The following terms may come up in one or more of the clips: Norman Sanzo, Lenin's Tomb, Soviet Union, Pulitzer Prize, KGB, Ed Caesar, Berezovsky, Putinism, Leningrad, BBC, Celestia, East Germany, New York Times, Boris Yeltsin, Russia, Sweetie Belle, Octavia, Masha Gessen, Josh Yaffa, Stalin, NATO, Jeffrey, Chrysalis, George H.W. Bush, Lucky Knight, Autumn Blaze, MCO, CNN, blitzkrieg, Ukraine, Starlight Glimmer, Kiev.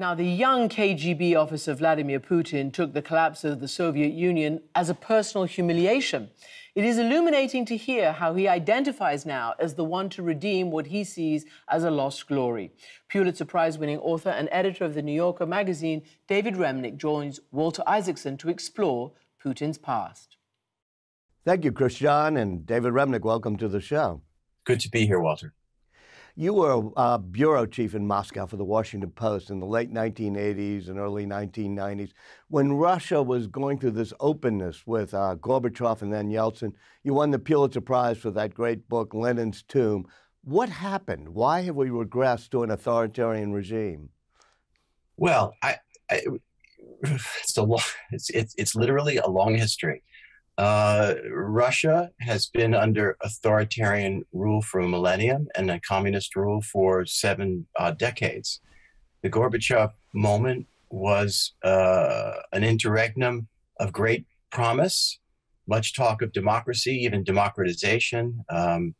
Now, the young KGB officer Vladimir Putin took the collapse of the Soviet Union as a personal humiliation. It is illuminating to hear how he identifies now as the one to redeem what he sees as a lost glory. Pulitzer Prize-winning author and editor of The New Yorker magazine, David Remnick, joins Walter Isaacson to explore Putin's past. Thank you, Christian, and David Remnick, welcome to the show. Good to be here, Walter. You were a bureau chief in Moscow for the Washington Post in the late 1980s and early 1990s. When Russia was going through this openness with Gorbachev and then Yeltsin, you won the Pulitzer Prize for that great book, Lenin's Tomb. What happened? Why have we regressed to an authoritarian regime? Well, it's literally a long history. Russia has been under authoritarian rule for a millennium and a communist rule for seven decades. The Gorbachev moment was an interregnum of great promise, much talk of democracy, even democratization. And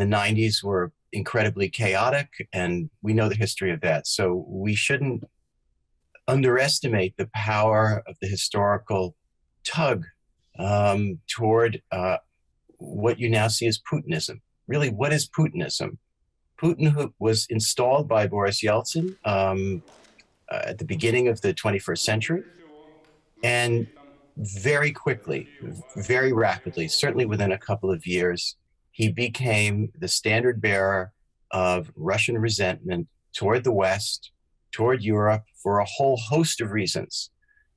the 90s were incredibly chaotic, and we know the history of that. So we shouldn't underestimate the power of the historical tug toward what you now see as Putinism. Really, what is Putinism? Putin was installed by Boris Yeltsin at the beginning of the 21st century, and very quickly, very rapidly, certainly within a couple of years, he became the standard bearer of Russian resentment toward the West, toward Europe, for a whole host of reasons.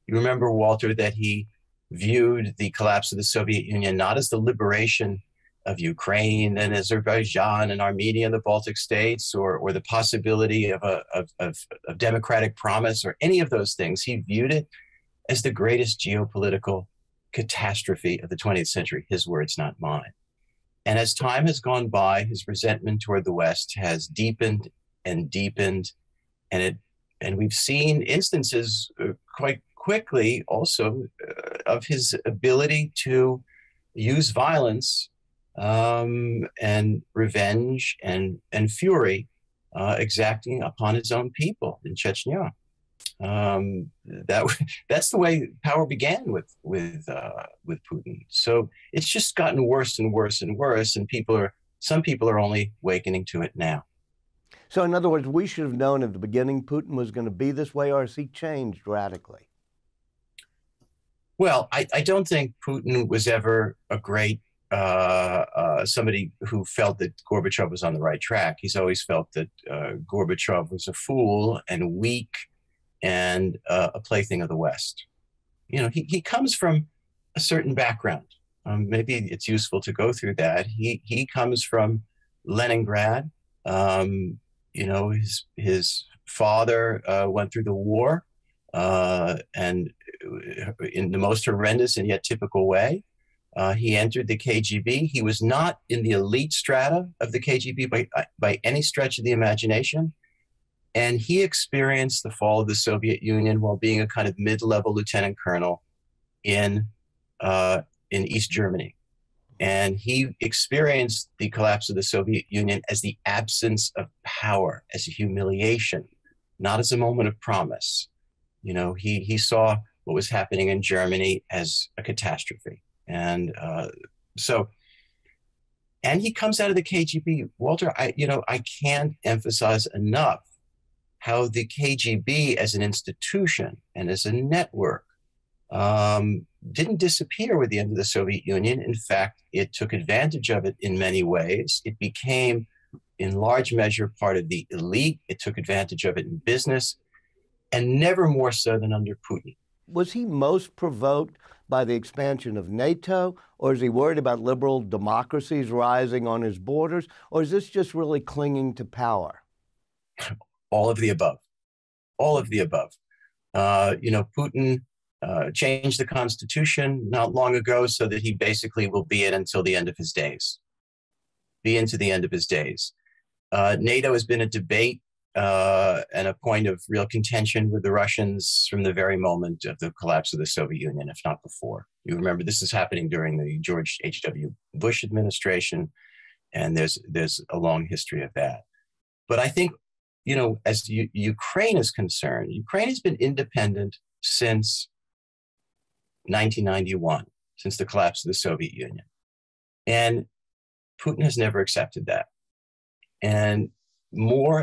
You remember, Walter, that he viewed the collapse of the Soviet Union not as the liberation of Ukraine and Azerbaijan and Armenia and the Baltic states, or the possibility of democratic promise or any of those things. He viewed it as the greatest geopolitical catastrophe of the 20th century, his words, not mine. And as time has gone by, his resentment toward the West has deepened and deepened, and we've seen instances quite quickly also of his ability to use violence and revenge and fury exacting upon his own people in Chechnya. That's the way power began with Putin. So it's just gotten worse and worse and worse, and some people are only awakening to it now. So in other words, we should have known at the beginning Putin was going to be this way, or has he changed radically? Well, I don't think Putin was ever a great, somebody who felt that Gorbachev was on the right track. He's always felt that Gorbachev was a fool and weak and a plaything of the West. You know, he comes from a certain background. Maybe it's useful to go through that. He comes from Leningrad. You know, his father went through the war. And in the most horrendous and yet typical way, he entered the KGB. He was not in the elite strata of the KGB by any stretch of the imagination. And he experienced the fall of the Soviet Union while being a kind of mid-level lieutenant colonel in East Germany. And he experienced the collapse of the Soviet Union as the absence of power, as a humiliation, not as a moment of promise. You know, he saw what was happening in Germany as a catastrophe. And and he comes out of the KGB. Walter, I can't emphasize enough how the KGB as an institution and as a network didn't disappear with the end of the Soviet Union. In fact, it took advantage of it in many ways. It became, in large measure, part of the elite. It took advantage of it in business, and never more so than under Putin. Was he most provoked by the expansion of NATO, or is he worried about liberal democracies rising on his borders, or is this just really clinging to power? All of the above. All of the above. You know, Putin changed the Constitution not long ago so that he basically will be it until the end of his days. Be into the end of his days. NATO has been a debate and a point of real contention with the Russians from the very moment of the collapse of the Soviet Union, if not before. You remember this is happening during the George H.W. Bush administration, and there's a long history of that. But I think you know, as Ukraine is concerned, Ukraine has been independent since 1991, since the collapse of the Soviet Union. And Putin has never accepted that. And more,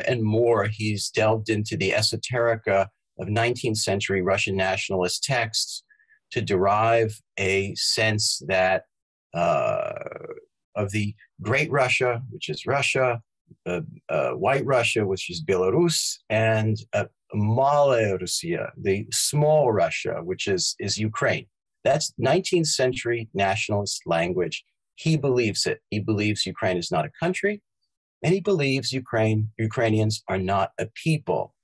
he's delved into the esoterica of 19th century Russian nationalist texts to derive a sense that of the Great Russia, which is Russia, White Russia, which is Belarus, and Malaya Russia, the small Russia, which is Ukraine. That's 19th century nationalist language. He believes it. He believes Ukraine is not a country, and he believes Ukrainians are not a people.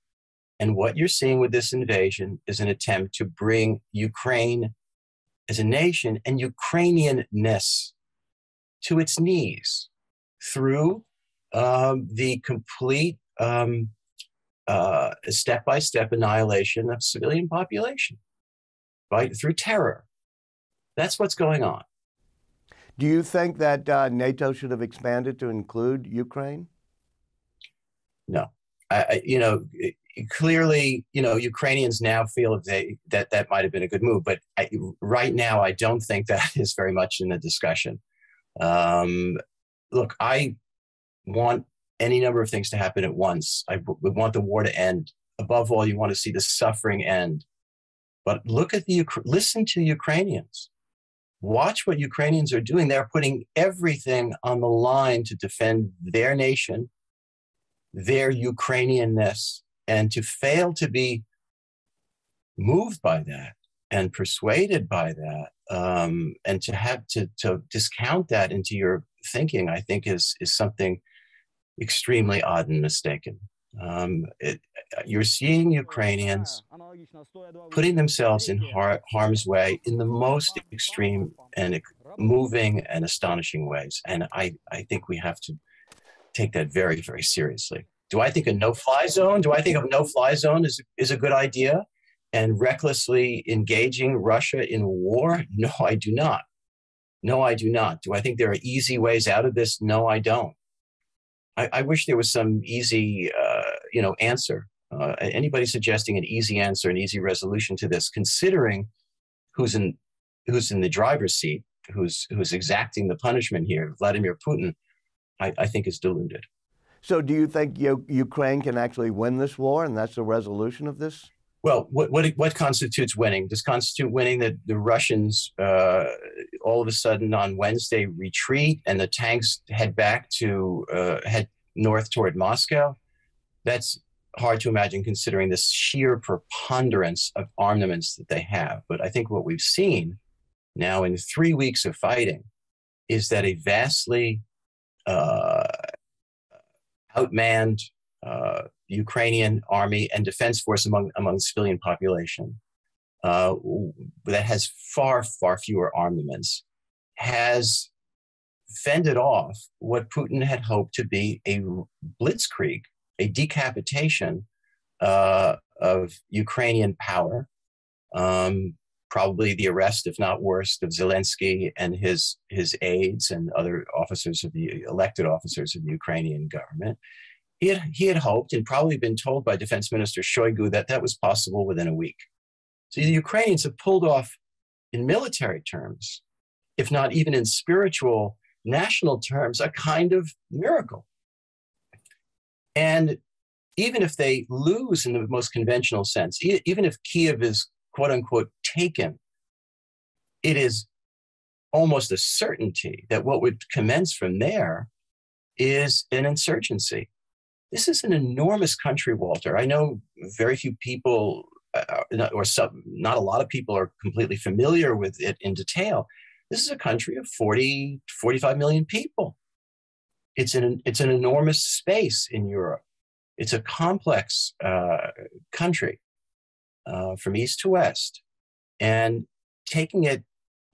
And what you're seeing with this invasion is an attempt to bring Ukraine as a nation and Ukrainianness to its knees through the complete step-by-step annihilation of civilian population, right? Through terror. That's what's going on. Do you think that NATO should have expanded to include Ukraine? No. Clearly, Ukrainians now feel that might have been a good move, but right now I don't think that is very much in the discussion. Look, I want any number of things to happen at once. I want the war to end. Above all, you want to see the suffering end. But listen to Ukrainians. Watch what Ukrainians are doing. They're putting everything on the line to defend their nation, their Ukrainianness, and to fail to be moved by that and persuaded by that, and to have to discount that into your thinking, I think is something extremely odd and mistaken. You're seeing Ukrainians putting themselves in harm's way in the most extreme and moving and astonishing ways. And I think we have to take that very, very seriously. Do I think a no-fly zone? Do I think a no-fly zone is a good idea? And recklessly engaging Russia in war? No, I do not. No, I do not. Do I think there are easy ways out of this? No, I don't. I wish there was some easy, answer. Anybody suggesting an easy answer, an easy resolution to this, considering who's in the driver's seat, who's exacting the punishment here, Vladimir Putin, I think is deluded. So, do you think Ukraine can actually win this war, and that's the resolution of this? Well, what constitutes winning? Does constitute winning that the Russians all of a sudden on Wednesday retreat and the tanks head back to head north toward Moscow? That's hard to imagine considering the sheer preponderance of armaments that they have. But I think what we've seen now in 3 weeks of fighting is that a vastly outmanned Ukrainian army and defense force among civilian population that has far, far fewer armaments has fended off what Putin had hoped to be a blitzkrieg, a decapitation of Ukrainian power, probably the arrest, if not worse, of Zelensky and his aides and other officers of the elected officers of the Ukrainian government. He had hoped and probably been told by Defense Minister Shoigu that that was possible within a week. So the Ukrainians have pulled off, in military terms, if not even in spiritual, national terms, a kind of miracle. And even if they lose in the most conventional sense, even if Kiev is, quote unquote, taken, it is almost a certainty that what would commence from there is an insurgency. This is an enormous country, Walter. I know very few people, not a lot of people are completely familiar with it in detail. This is a country of 40, 45 million people. It's an enormous space in Europe. It's a complex country from east to west. And taking it,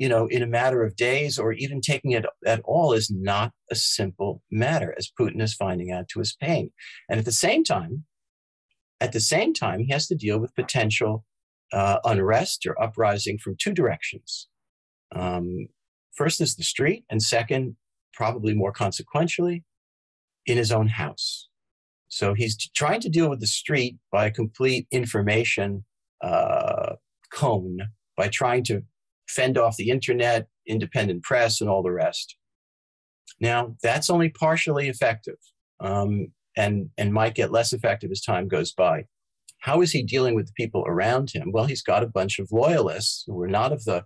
in a matter of days or even taking it at all is not a simple matter, as Putin is finding out to his pain. And at the same time, he has to deal with potential unrest or uprising from two directions. First is the street, and second, probably more consequentially, in his own house. So he's trying to deal with the street by a complete information cone, by trying to fend off the internet, independent press, and all the rest. Now, that's only partially effective, and might get less effective as time goes by. How is he dealing with the people around him? Well, he's got a bunch of loyalists who are not of the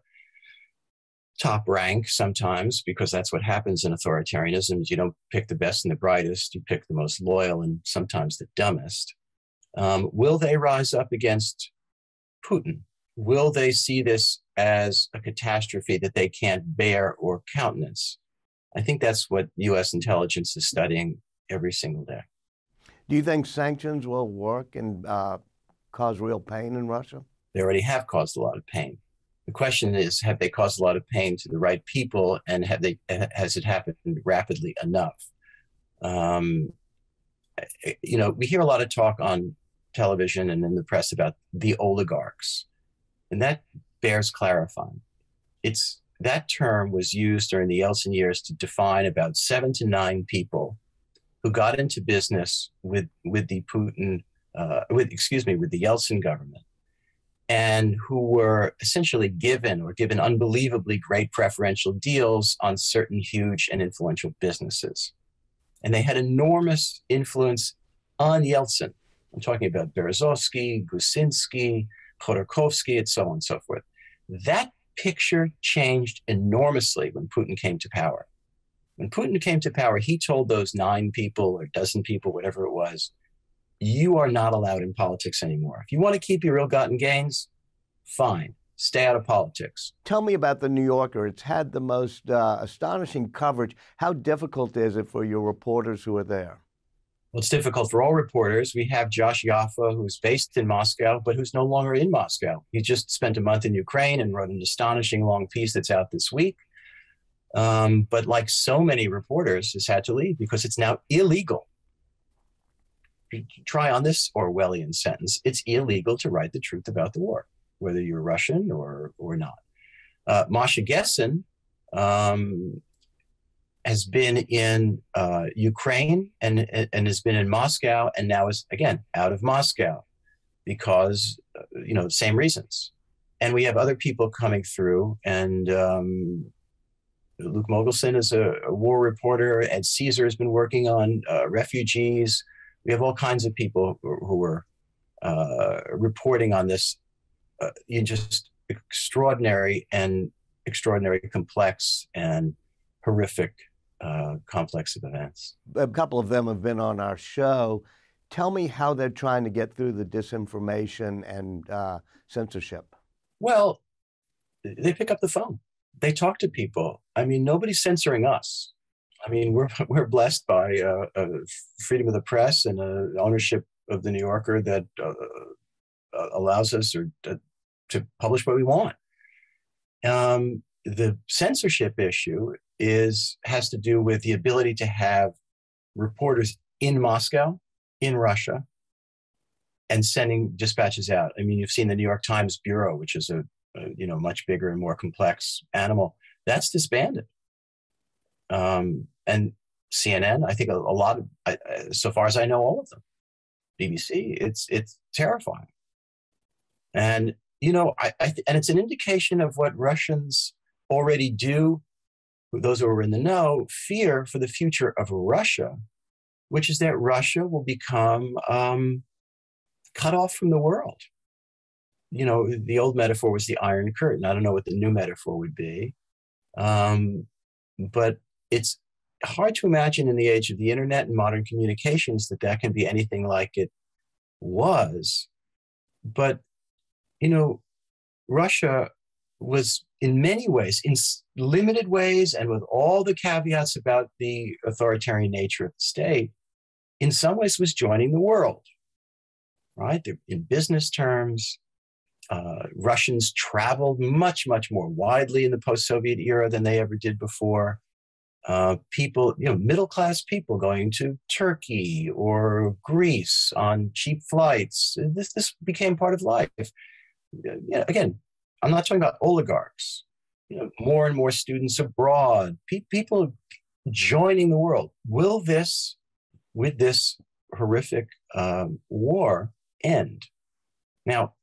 top rank sometimes, because that's what happens in authoritarianism. You don't pick the best and the brightest, you pick the most loyal and sometimes the dumbest. Will they rise up against Putin? Will they see this as a catastrophe that they can't bear or countenance? I think that's what U.S. intelligence is studying every single day. Do you think sanctions will work and cause real pain in Russia? They already have caused a lot of pain. The question is, have they caused a lot of pain to the right people, and have they, has it happened rapidly enough? You know, we hear a lot of talk on television and in the press about the oligarchs, and that bears clarifying. It's, that term was used during the Yeltsin years to define about 7 to 9 people who got into business with the Yeltsin government, and who were essentially given unbelievably great preferential deals on certain huge and influential businesses. And they had enormous influence on Yeltsin. I'm talking about Berezovsky, Gusinsky, Khodorkovsky, and so on and so forth. That picture changed enormously when Putin came to power. When Putin came to power, he told those 9 people or dozen people, whatever it was, you are not allowed in politics anymore. If you want to keep your ill-gotten gains, fine. Stay out of politics. Tell me about The New Yorker. It's had the most astonishing coverage. How difficult is it for your reporters who are there? Well, it's difficult for all reporters. We have Josh Yaffa, who's based in Moscow, but who's no longer in Moscow. He just spent a month in Ukraine and wrote an astonishing long piece that's out this week. But like so many reporters, has had to leave because it's now illegal. Try on this Orwellian sentence. It's illegal to write the truth about the war, whether you're Russian or not. Masha Gessen has been in Ukraine and has been in Moscow, and now is, again, out of Moscow because, you know, same reasons. And we have other people coming through, and Luke Mogelson is a war reporter. Ed Caesar has been working on refugees. We have all kinds of people who are reporting on this in just extraordinary, complex and horrific complex of events. A couple of them have been on our show. Tell me how they're trying to get through the disinformation and censorship. Well, they pick up the phone. They talk to people. I mean, nobody's censoring us. I mean, we're blessed by freedom of the press and ownership of The New Yorker that allows us to publish what we want. The censorship issue has to do with the ability to have reporters in Moscow, in Russia, and sending dispatches out. I mean, you've seen the New York Times bureau, which is a you know, much bigger and more complex animal. That's disbanded. And CNN, I think a lot of, so far as I know, all of them. BBC, it's terrifying. And, you know, and it's an indication of what Russians already do, those who are in the know, fear for the future of Russia, which is that Russia will become cut off from the world. You know, the old metaphor was the Iron Curtain. I don't know what the new metaphor would be. But it's hard to imagine in the age of the internet and modern communications that can be anything like it was. But, you know, Russia was in many ways, in limited ways, and with all the caveats about the authoritarian nature of the state, in some ways was joining the world, right? In business terms, Russians traveled much, much more widely in the post-Soviet era than they ever did before. People, you know, middle-class people going to Turkey or Greece on cheap flights. This became part of life. Yeah, again, I'm not talking about oligarchs. You know, more and more students abroad. People joining the world. Will this, with this horrific war end. Now,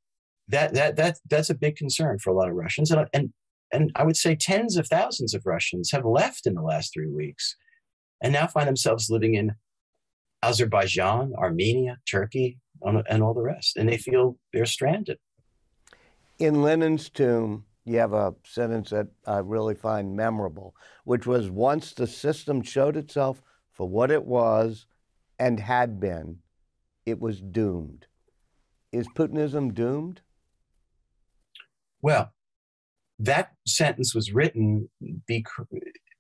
that's a big concern for a lot of Russians, and I would say tens of thousands of Russians have left in the last 3 weeks, and now find themselves living in Azerbaijan, Armenia, Turkey, and all the rest, and they feel they're stranded. In Lenin's Tomb, you have a sentence that I really find memorable, which was, once the system showed itself for what it was and had been, it was doomed. Is Putinism doomed? Well, that sentence was written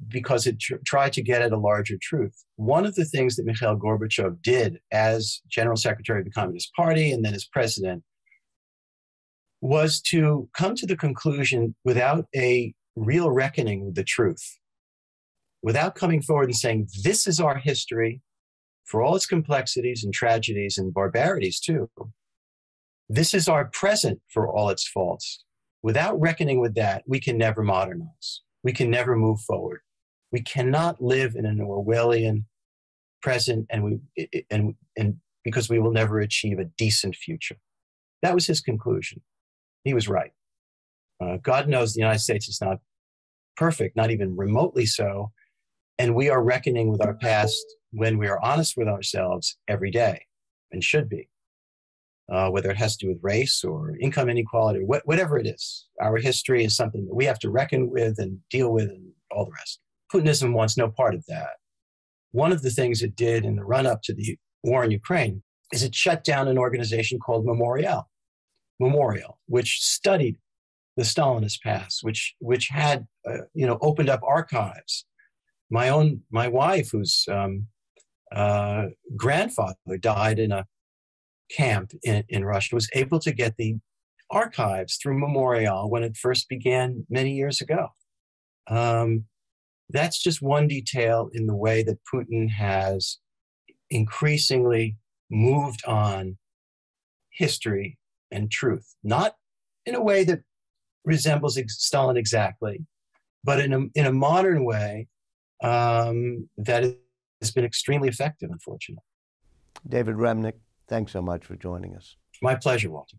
because it tried to get at a larger truth. One of the things that Mikhail Gorbachev did as General Secretary of the Communist Party and then as president was to come to the conclusion, without a real reckoning with the truth, without coming forward and saying, this is our history, for all its complexities and tragedies and barbarities too. This is our present, for all its faults. Without reckoning with that, we can never modernize. We can never move forward. We cannot live in an Orwellian present, because we will never achieve a decent future. That was his conclusion. He was right. God knows the United States is not perfect, not even remotely so, and we are reckoning with our past when we are honest with ourselves every day, and should be, whether it has to do with race or income inequality, or whatever it is. Our history is something that we have to reckon with and deal with and all the rest. Putinism wants no part of that. One of the things it did in the run-up to the war in Ukraine is it shut down an organization called Memorial, which studied the Stalinist past, which had opened up archives. My wife, whose grandfather died in a camp in Russia, was able to get the archives through Memorial when it first began many years ago. That's just one detail in the way that Putin has increasingly moved on history and truth, not in a way that resembles Stalin exactly, but in a modern way that has been extremely effective, unfortunately. David Remnick, thanks so much for joining us. My pleasure, Walter.